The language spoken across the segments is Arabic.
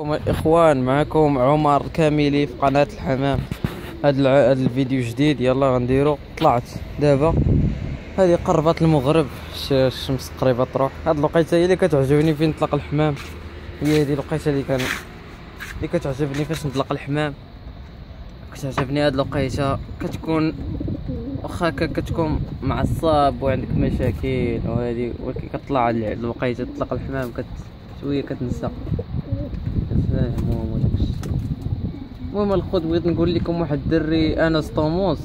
اخوان، معكم عمر الكاملي في قناه الحمام. هذا الفيديو جديد يلا غنديرو. طلعت دابا، هذه قربت المغرب، الشمس قريبه تروح. هاد الوقيته هي اللي كتعجبني فين نطلق الحمام، هي هذه الوقيته اللي كتعجبني فاش نطلق الحمام. كتعجبني هاد الوقيته، كتكون واخا كتكون معصب وعندك مشاكل وهذه، ولكن كطلع الوقيته تطلق الحمام شويه كتنسى. المهم الخوت، بغيت نقول لكم واحد الدري اناس توموس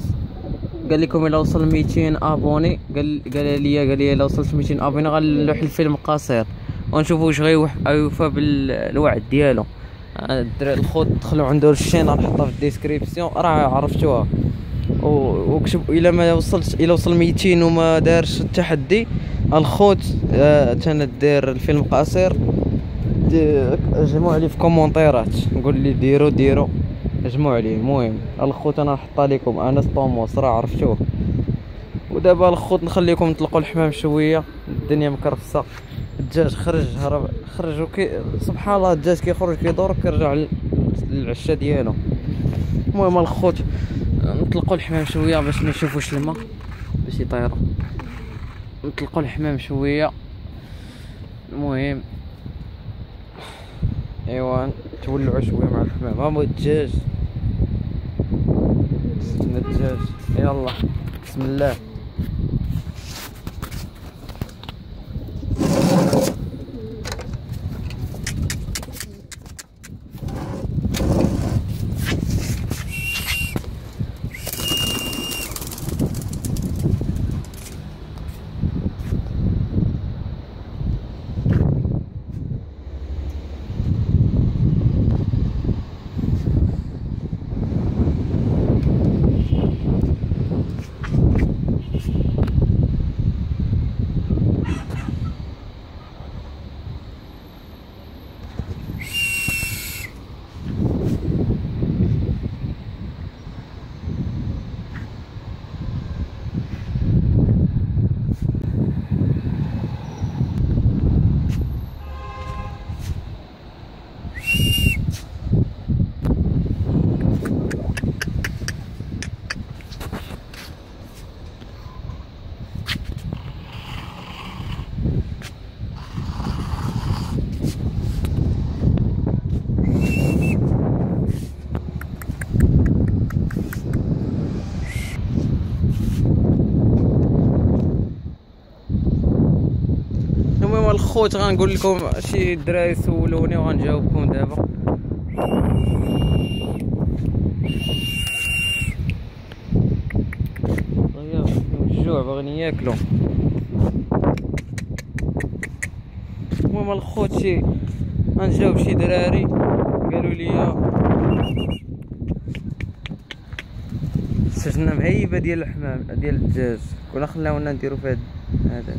قال لكم الا وصل 200 ابوني، قال لي الا وصلت 200 ابوني غنلوح الفيلم قصير ونشوفوا واش غيوفى بالوعد ديالو. الدري الخوت دخلوا عنده الشين، غنحطها في الديسكريبسيون، راه عرفتوها. وكتب الا ما وصلت، الا وصل 200 وما دارش التحدي الخوت تانا دير الفيلم قصير، اجمعوا عليه في كومونتيرات، قول لي ديروا اجمعوا عليه. المهم الخوت انا نحطها لكم، اناس طوموس راه عرفتوه. ودابا الخوت نخليكم نطلقوا الحمام شويه، الدنيا مكرفصه. الدجاج خرج هرب، خرج سبحان الله، الدجاج كيخرج كيدور كيرجع للعشاء ديالو. المهم الخوت نطلقوا الحمام شويه باش ما نشوفوش الماء باش يطيروا، نطلقوا الحمام شويه. المهم ايوا تولعوا شويه مع الحمام. ها هو الدجاج، شفنا الدجاج، يلا بسم الله. الخوت غنقول لكم شي الدراري سولوني وغنجاوبكم دابا. غير الجوع باغيين ياكلوا. المهم الخوت شي غنجاوب شي دراري قالوا لي سجلنا مهيبه ديال الحمام ديال الدجاج، كنا خلاونا نديرو في هذا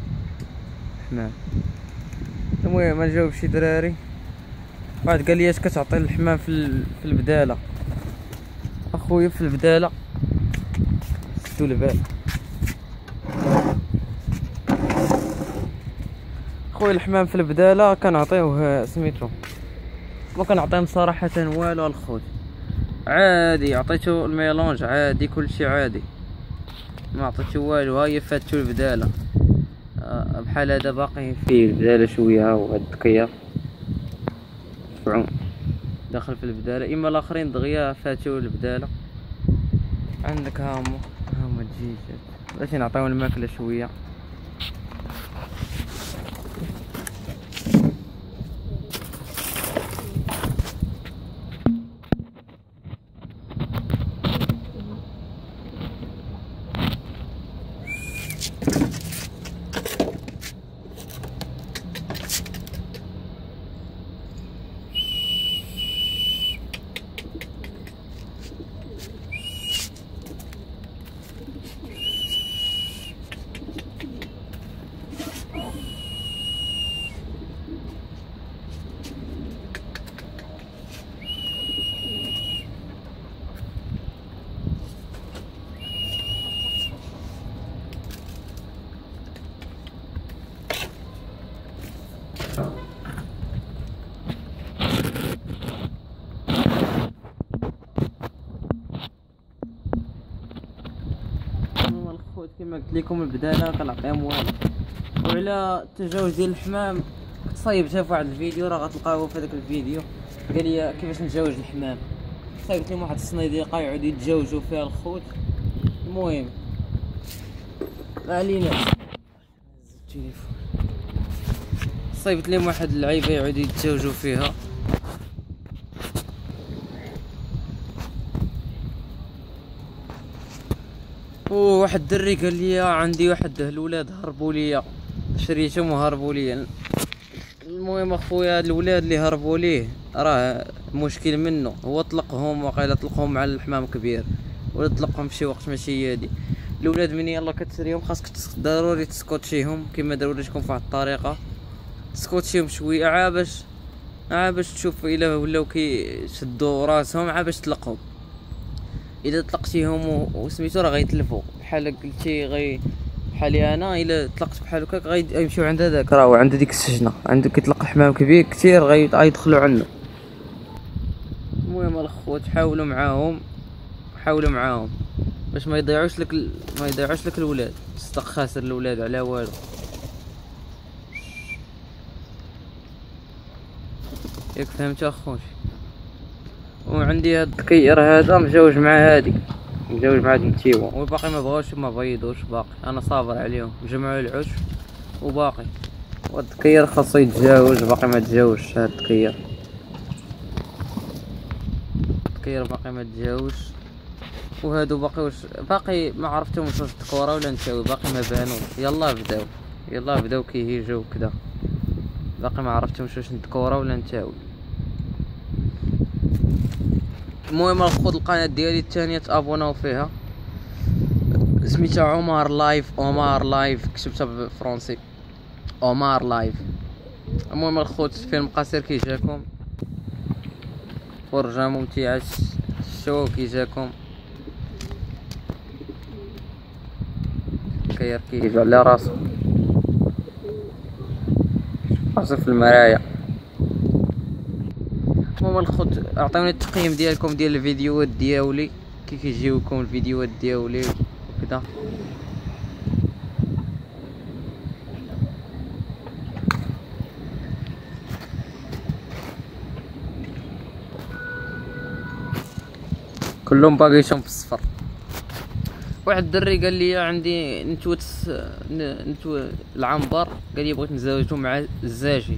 الحمام. المهم نجاوب شي دراري، واحد قال لي اش كتعطي الحمام في البداله. اخويا في البداله سدوا البال، اخويا الحمام في البداله كنعطيوه سميتو، ما كنعطيهم صراحه والو الخوت، عادي عطيتو الميلونج عادي، كلشي عادي، ما عطيتو والو. هاهي فاتتو البداله بحال هذا، باقي في البداله شويه، وهاد الدقيه داخل في البداله. اما الاخرين دغيا فاتوا البداله. عندك هاما تجي باش نعطيو الماكله شويه. كما قلت لكم البداله كنعطيهم والو. وعلى التجاوز ديال الحمام كنت صايبتها في واحد الفيديو، راه غتلقاوه في هذاك الفيديو، قال لي كيفاش نتجاوز الحمام. صايبت لهم واحد الصنيديقه يعودوا يتجاوزوا فيها الخوت. المهم ما علينا، صايبت لهم واحد اللعيبه يعودوا يتجاوزوا فيها. واحد الدري قال لي عندي واحد الولاد هربوا ليا، شريتهم وهربوا ليا. المهم اخويا هاد الولاد اللي هربوا ليه راه مشكل منه، هو طلقهم وقيلا طلقهم على الحمام كبير ولا طلقهم في شي وقت ماشي هادي. الولاد مني يلا كتشريهم خاصك ضروري تسكوتشيهم كما داروا ليكم فواحد الطريقه، تسكوتشيهم شويه عا باش تشوف الا ولاو كيشدوا راسهم، عا باش تطلقهم. الا طلقتيهم وسميتو راه غيتلفوا بحال قلتي غي بحالي انا، الا طلقت بحال هكاك غيمشيو عند هذاك، راه عند ديك السجنه عنده كيطلق الحمام كبير كثير غيدخلوا عنه. المهم الاخوات حاولوا معاهم باش ما يضيعوش لك الولاد، صدق خاسر الولاد على والو. ياك فهمت اخويا؟ وعندي هاد الكير هذا مجاوج مع هادي، مجاوج مع هادي التيوه، وباقي ما بغاوش ما بيضوش، باقي انا صابر عليهم، جمعوا العش وباقي. وهاد الكير خاصو يتجاوز، باقي ما تجاوزش هاد الكير، باقي ما تجاوزش. وهادو باقي باقي ما عرفتهمش واش الكره ولا نتاوي، باقي ما بانوش، يلا بداو كيهيجوا كدا، باقي ما عرفتهمش واش الكره ولا نتاوي. المهم الخوت القناه ديالي الثانيه تابوناو فيها، سميتها عمر لايف، كتبتها بالفرنسي عمر لايف. المهم الخوت فيلم قصير كيجاكم، فرجه ممتعه الشو كيجاكم. كير كيجي على راسو خاصه في المرايا. المهم الخوت اعطيوني التقييم ديالكم ديال الفيديوهات ديالي، كي كيجيوكم الفيديوهات ديالي وكذا. كلهم باغيشهم في الصفر. واحد الدري قال لي عندي نتوت العنبر، قال لي بغيت نزوجو مع الزاجي.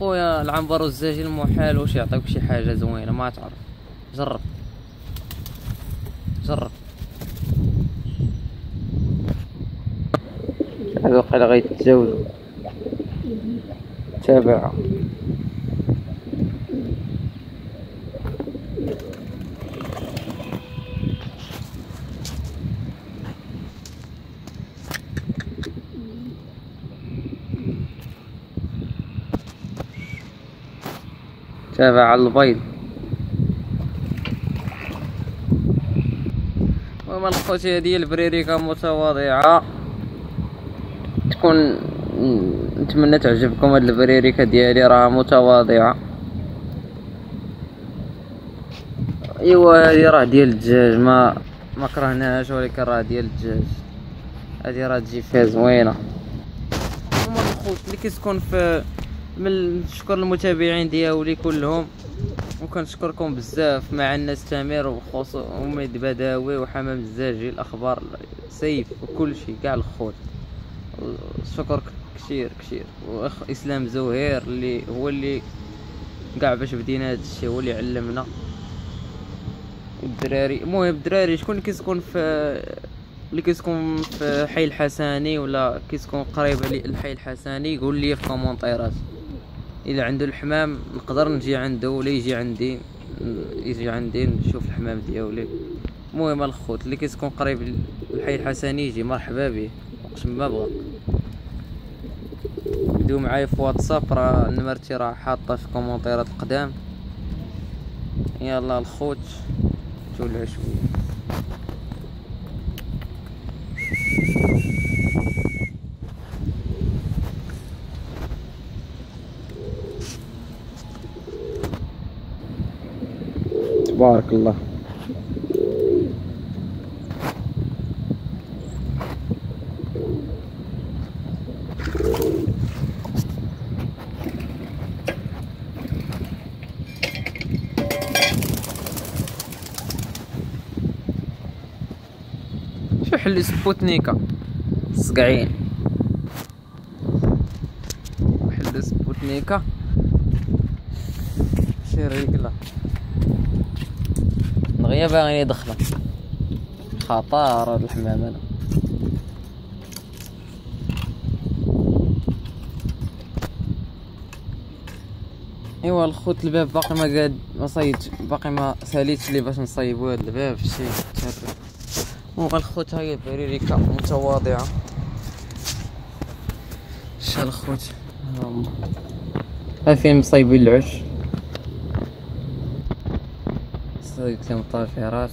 خويا العنبر والزاجي المحال واش يعطيوك شي حاجه زوينه؟ ما تعرف، جرب هذا وقيلا غيتزوجوا، تابعها. تابع على البيض. المهم الخوتي هادي البريريكا متواضعه، تكون نتمنى تعجبكم هاد البريريكا ديالي، راه متواضعه. ايوا هادي راه ديال الدجاج، ما كرهناهاش ولكن راه ديال الدجاج، هادي راه تجي فيها زوينه. المهم الخوت اللي كتكون في من شكر المتابعين ديالي كلهم، وكنشكركم بزاف مع الناس تامر وخصوصا أميد بداوي وحمام الزاجي، الاخبار سيف وكل شيء كاع الخوت. شكر كثير واخ اسلام زهير اللي هو اللي كاع باش بدينا هادشي، هو اللي علمنا الدراري. المهم الدراري شكون كيسكن في حي الحساني ولا كيسكن قريب للحي الحساني، يقول لي في الكومونتيرات الا عنده الحمام نقدر نجي عنده ولا يجي عندي نشوف الحمام ديالي. المهم الخوت اللي كيسكن قريب للحي الحساني يجي مرحبا به وقت ما بغا. بدو معايا في واتساب، راه نمرتي راه حاطه في كومونتيرات القدام. يلا الخوت جو العشويه. تبارك الله. روح لسبوتنيكا صقعين، روح لسبوتنيكا شي رجلة دغيا باغيين يدخلها، خطار هاد الحمام هدا. ايوا الخوت الباب باقي ما قاد ما صيدش، باقي ما ساليتش ليه باش نصيبو هاد الباب شي تشرب. وغا الخوت هاهي بريريكا متواضعة، شحال الخوت ها فين مصيبين العش، صيدت لهم الطافيرات.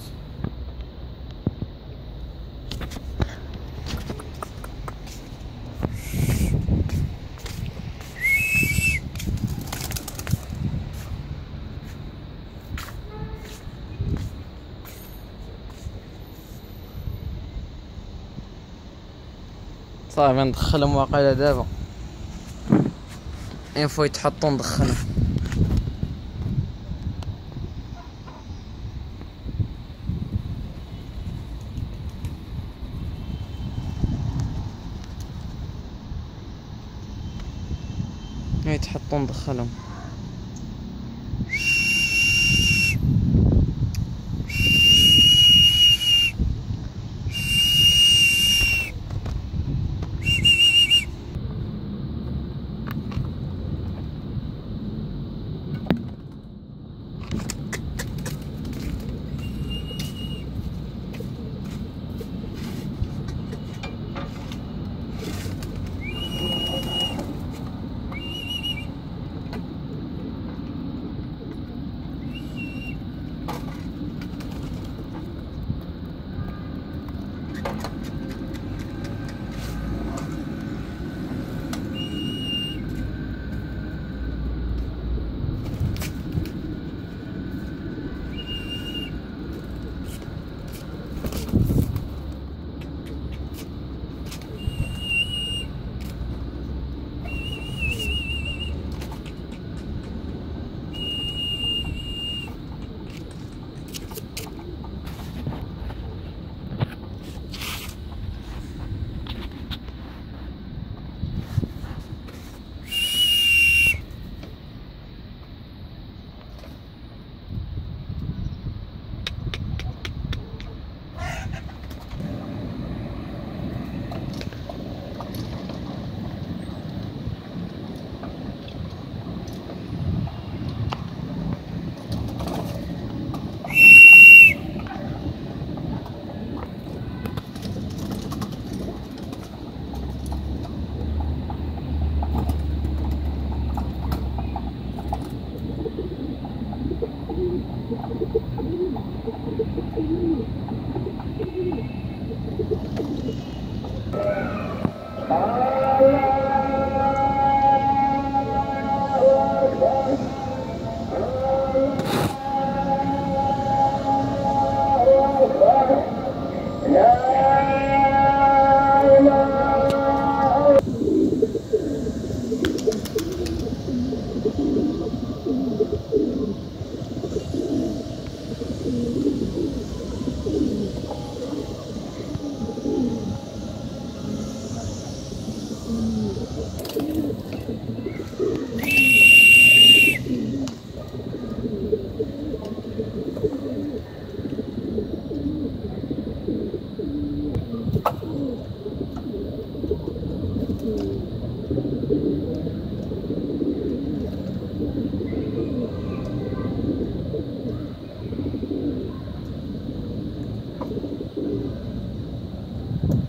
صافي ندخلهم واقيلا دابا، اين فوا يتحطو ندخلهم. يتحطو ندخلهم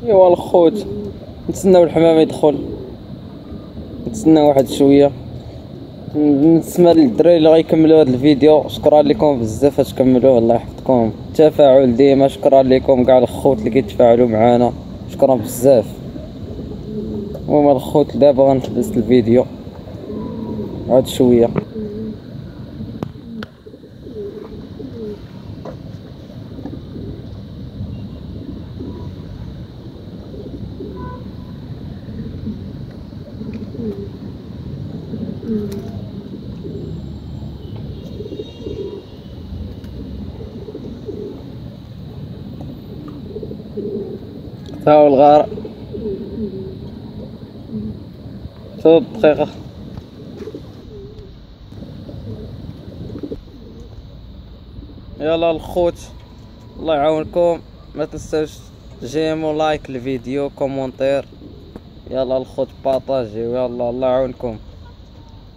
ايوا الخوت نتسناو الحمام يدخل، نتسناو واحد شويه نسمع للدراري اللي غيكملوا هذا الفيديو. شكرا لكم بزاف اش كملوه، الله يحفظكم. التفاعل ديما، شكرا لكم كاع الخوت اللي كيتفاعلوا معانا، شكرا بزاف. المهم الخوت دابا غنحبس الفيديو عاد شويه. هاو الغار 3 دقيقة. يلا الخوت الله يعاونكم، ما تنساوش جيمو لايك الفيديو كومونتير، يلا الخوت بارطاجيو، يلا الله يعاونكم،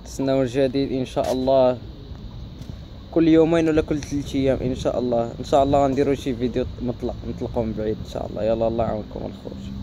تسناو الجديد ان شاء الله كل يومين ولا كل 3 ايام ان شاء الله. ان شاء الله غنديروا شي فيديو مطلق نطلقوا من بعيد ان شاء الله. يلا الله يعاونكم الخوت.